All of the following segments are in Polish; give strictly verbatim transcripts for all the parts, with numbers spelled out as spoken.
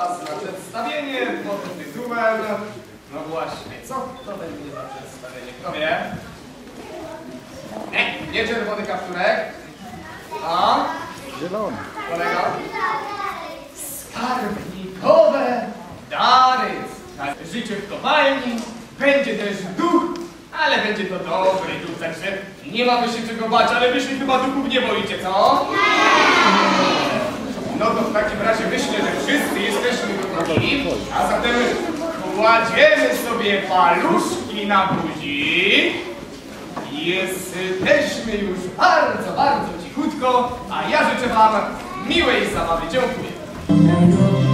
czas na przedstawienie, pod tytułem... No właśnie, co to będzie za przedstawienie? Kto wie? Nie, nie czerwony kapturek. A? Zielony. Kolega? Skarbnikowe dary. Życie w kopalni, będzie też duch, ale będzie to dobry duch, także nie mamy się czego bać, ale wy się chyba duchów nie boicie, co? No to w takim razie myślę, że wszyscy jesteśmy gotowi, a zatem kładziemy sobie paluszki na buzi. Jesteśmy już bardzo, bardzo cichutko, a ja życzę wam miłej zabawy. Dziękuję.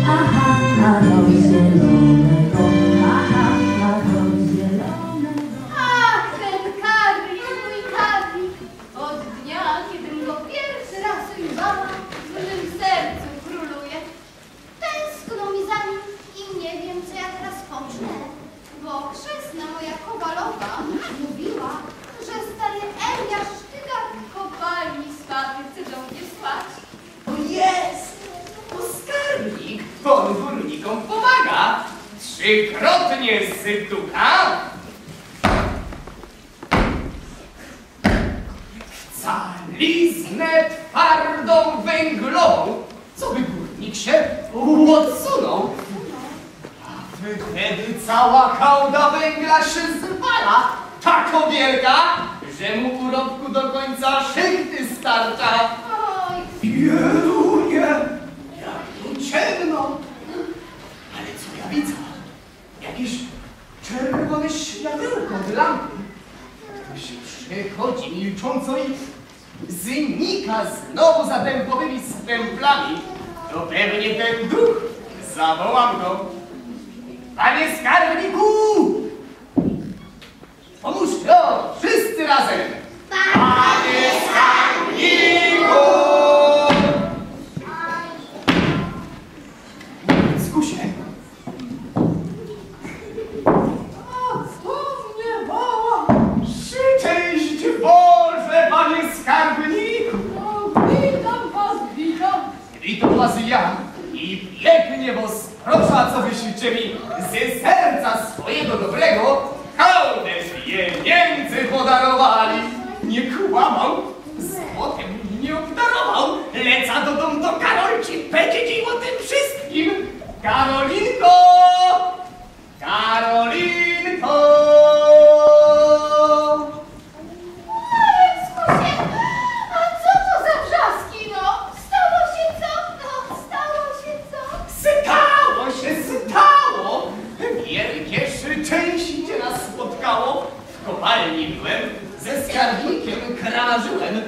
Aha, kolor zielonego, aha, kolor zielonego. Ach, ten Karlik, mój Karlik. Od dnia, kiedym go pierwszy raz ujrzała, w mym sercu króluje. Tęskno mi za nim i nie wiem, co ja teraz pocznę, bo chrzestna moja Kowalowa mówiła, że stary Eliasz sztyga w kopalni spadł, chce do mnie spać. O jest! Bo skarbnik on górnikom pomaga. Trzykrotnie sytuka. Caliznę twardą węglową, co by górnik się odsunął. A wtedy cała hałda węgla się zwala, tako wielka, że mu urobku do końca szyndy starcza. Oj, Jerunie! Ciemno! Ale co ja widzę? Jakieś czerwone światełko od lampy. Ktoś przychodzi milcząco i znika znowu za dębowymi stęplami. To pewnie ten duch. Zawołam go. Panie skarbniku! Pomóżcie, o, wszyscy razem! Panie skarbniku! Ja i pięknie was proszę, co wyślijcie mi ze serca swojego dobrego hołdę pieniędzy podarowali. Nie kłamał, złotem nie obdarował. Leca do domu do Karolci, będzie dziś o tym wszystkim. Karolinko! Karolinko! Kopalni byłem, ze skarbnikiem kranażyłem,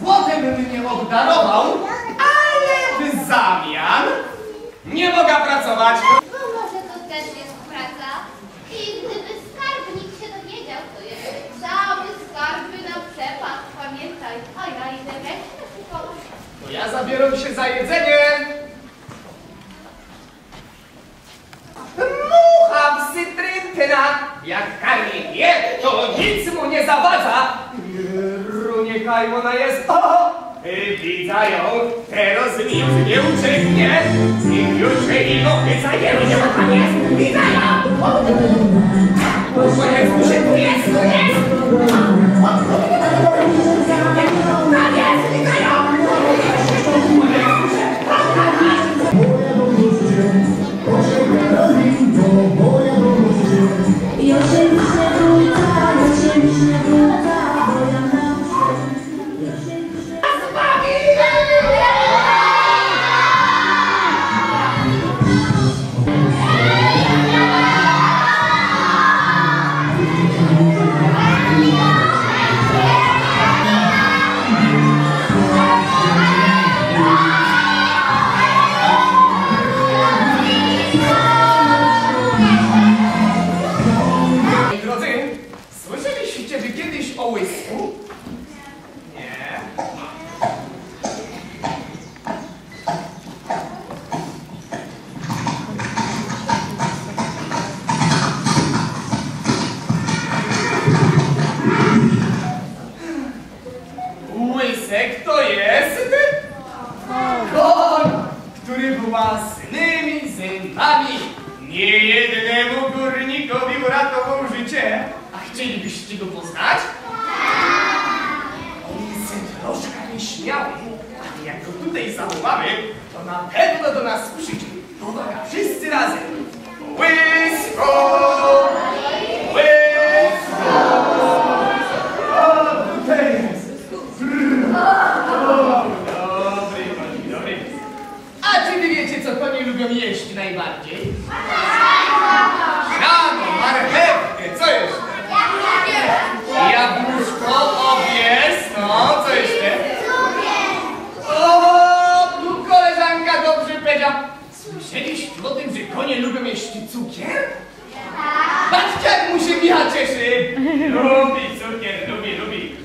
złotem mnie obdarował, ale w zamian nie mogę pracować. Bo może to też jest praca i gdyby skarbnik się dowiedział, to jest cały skarby na przepaść, pamiętaj, a ja idę wreszcie kupować. To ja zabieram się za jedzenie. Mucha w cytryntyna. Jak Karlik je, to nic mu nie zawadza. Runie kajmona jest, o! Widzę ją, teraz nic nie uczeknie. I już jej nogi zajęły się, a nie jest. Widzę ją! Bo jest, muszę tu jest, tu jest! Tam jest, widzę ją! Moja dobrze, proszę Karolin, to moja dobrze. Ja się przebudzę, ja się przebudzę, bo ja mam się, ja się przebudzę. tymi synami. Niejednemu górnikowi uratował życie. A chcielibyście go poznać? On jest troszkę nieśmiały, ale jak go tutaj zachowamy, to na pewno do nas przyjdzie. Uwaga, wszyscy razem. Łysko! Jeść najbardziej? Rano, marchewkę, co jeszcze? Jabłuszko, owies, no, co jeszcze? O, tu koleżanka dobrze powiedziała. Słyszeliście o tym, że konie lubią jeść cukier? Patrzcie, jak mu się Micha cieszy. Lubi cukier, lubi, lubi.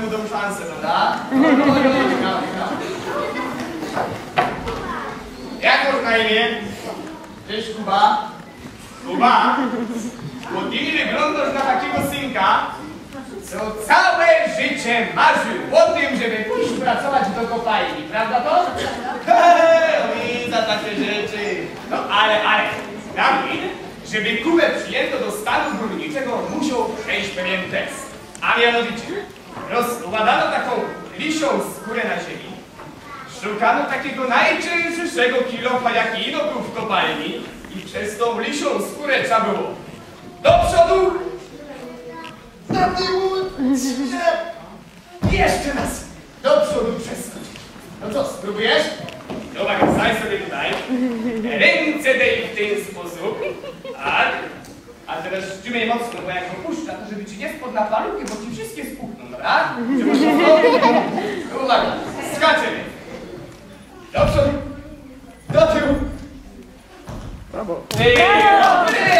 Będą szansę, prawda? Jak masz na imię? Cześć Kuba. Kuba, bo ty wyglądasz na takiego synka, co całe życie marzył o tym, żeby pójść pracować do kopalni, prawda to? Heee, za takie rzeczy. No ale, ale, Dawid, żeby Kubę przyjęto do stanu górniczego, musiał przejść pewien test. A mianowicie, rozkładano taką lisią skórę na ziemi, szukano takiego najczęstszego kilofa, jaki ino był w kopalni i przez tą lisią skórę trzeba było do przodu, do tyłu, jeszcze raz do przodu przeskoczyć. No co, spróbujesz? Dobra, staj sobie tutaj, ręce daj w ten sposób, tak? A teraz trzymaj mocno, bo jak opuszcza, to żeby ci nie spadł na paluchy, bo ci wszystkie spuchną, dobra? Czy masz to? Uwaga, skaczemy. Do przodu, do tyłu. Brawo. Ej, dobry!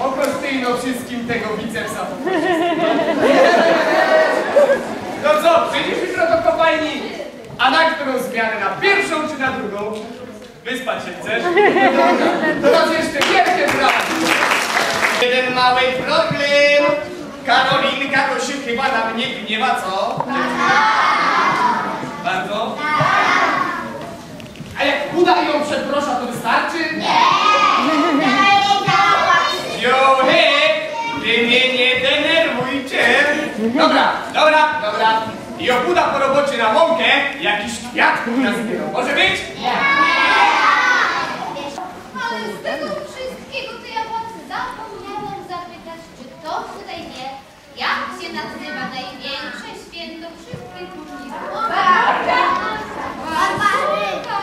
Okostyjno wszystkim tego bicepsa. No co, przyjdziesz jutro do kopalni? A na którą zmianę? Na pierwszą czy na drugą? Wyspać się chcesz? To raz jeszcze pierwszy raz. Jeden mały problem. Karolinka to się chyba na mnie gniewa, co? Bardzo? A jak uda ją przeprosza, to wystarczy? Nie! Johe! Ty mnie nie denerwujcie! Dobra, dobra, dobra. I obuda po robocie na łąkę, jakiś kwiatków nas zbierał. Może być? Nie! Ale z tego wszystkiego to ja właśnie zapomniałam zapytać, czy ktoś tutaj wie, jak się nazywa największe święto wszystkich górników? Barbara! Barbarynka!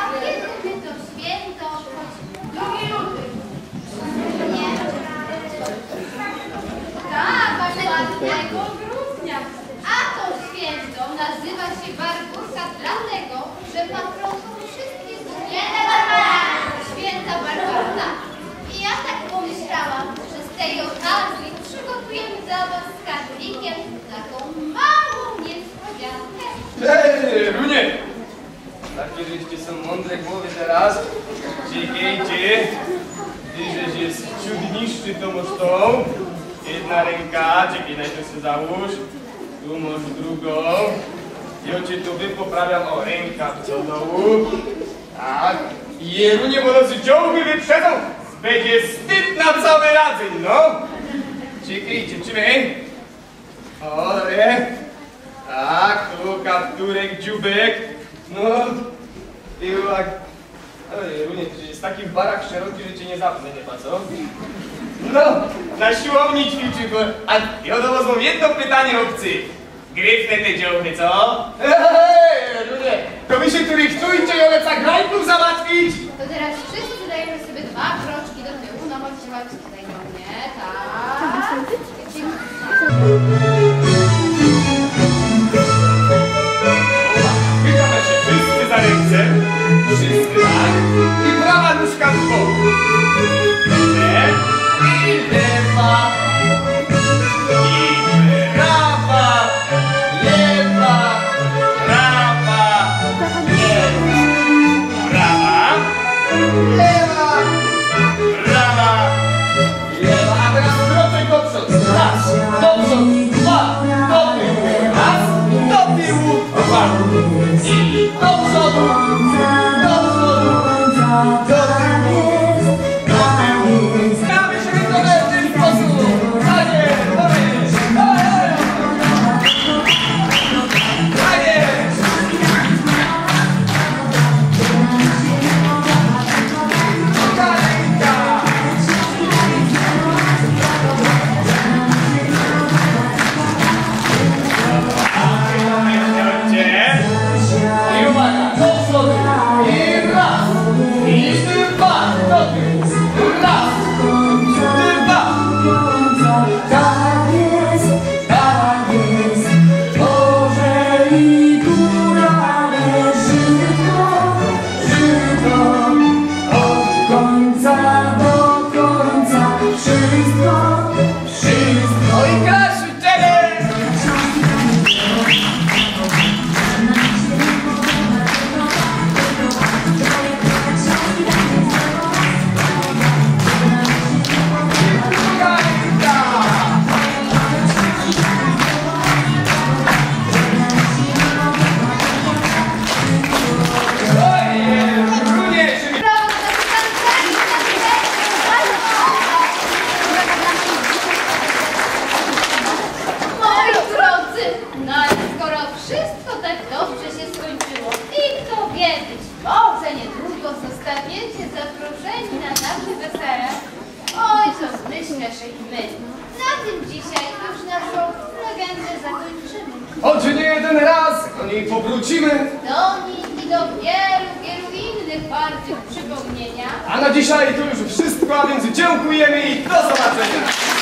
A kiedy to święto? drugiego lutego. Nie. Tak, ładnego. Nazywa się Barburka dlatego, że patroną wszystkie święta Barbara. Święta Barbara. I ja tak pomyślałam, że z tej okazji przygotujemy dla was z Skarbnikiem taką małą niespodziankę. Eee, Runie! Takie żeście są mądre głowy teraz. Czekajcie. Ty, żeś jest ciut niższy tą mosztą. Jedna ręka, czekaj, najpierw się załóż. Tu masz drugą. Ja cię tu wypoprawiam o rękach co dołu. Tak. Jerunie, bo nas ciągły wyprzedzą. Będzie wstyd na cały radzeń, no. Czekajcie, czymy. O, dobra. Tak, tu kapturek, dziubek. No. I uwag. Jerunie, ty jest taki barak szeroki, że cię nie zapnę, nie ma co? No, na siłowni ćwiczy, bo... A wiadomo, mam jedno pytanie, obcy. Gryfne te dziobry, co? Hej, ludzie! To wy się tu rychtujcie i one zagrajków załatwić! To teraz wszyscy dajemy sobie dwa kroczki do tyłu, no bo wziąłam się tutaj do mnie, tak? Thank you. skoro wszystko tak dobrze się skończyło. I kto wie, być może niedługo zostaniecie zaproszeni na nasze wesele. Oj, co zmyślasz i my. Na tym dzisiaj już naszą legendę zakończymy. Oczy nie jeden raz, do niej powrócimy. Do niej i do wielu, wielu innych wartych przypomnienia. A na dzisiaj to już wszystko, a więc dziękujemy i do zobaczenia.